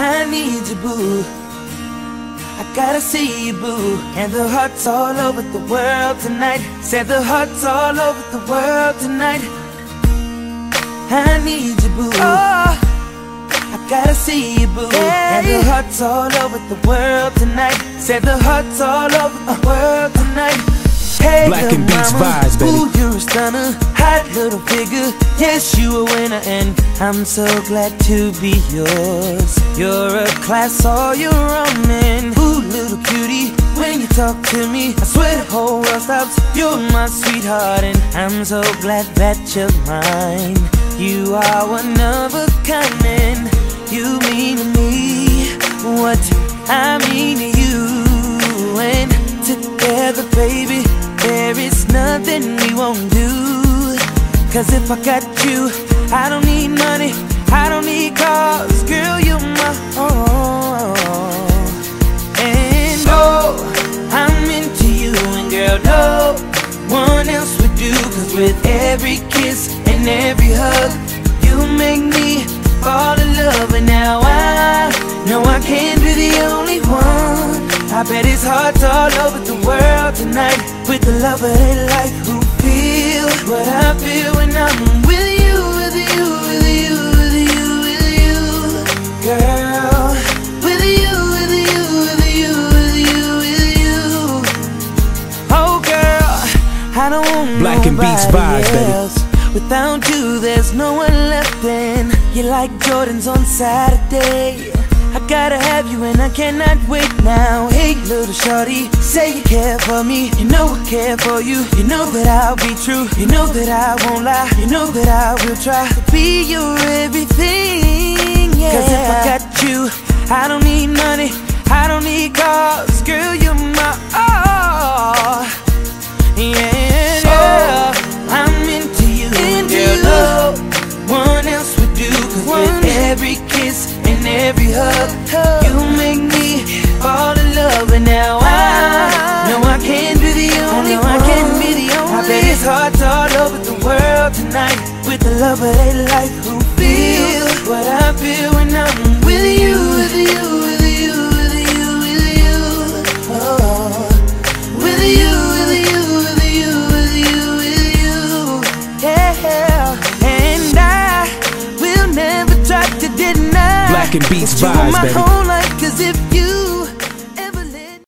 I need you, boo. I gotta see you, boo. And the heart's all over the world tonight. Said the heart's all over the world tonight. I need you, boo. Oh, I gotta see you, boo. Hey. And the heart's all over the world tonight. Said the heart's all over the world tonight. Hey, Black and Beats vibes, baby. Ooh, you're a stunner, hot little figure. Yes, you a winner, and I'm so glad to be yours. You're a class all your own, man. Ooh, little cutie, when you talk to me, I swear the whole world stops. You're my sweetheart, and I'm so glad that you're mine. You are one of a kind, man. You mean to me what I mean to you, and together, baby, there is nothing we won't do. Cause if I got you, I don't need money, I don't need cars. Girl, you're my all. And oh, I'm into you, and girl, no one else would do. Cause with every kiss and every hug, you make me fall in love. And now I know I can't be the only one. I bet it's hearts all over the world tonight, with the love of their life who feel what I feel when I'm with you, with you, with you, with you, with you, girl. With you, with you, with you, with you, with you. Oh girl, I don't want Black and Beats vibes, baby. Without you, there's no one left in. You're like Jordans on Saturday. I gotta have you and I cannot wait now. Hey little shorty, say you care for me. You know I care for you. You know that I'll be true. You know that I won't lie. You know that I will try to be your everything, yeah. Cause if I got you, I don't need money, I don't need cars. Girl, you're my all, yeah. Girl, I'm into you, and girl, no one else would do. Cause with every kiss, every hug, you make me fall in love. And now I know I can't be the only one. I bet it's hearts all over the world tonight, with the love of their life who feel what I feel when I'm with you, with you, with you, with you, with you, oh. With you, with you, with you, with you, with you, yeah. And I will never try to deny Black and Beats vibes, baby.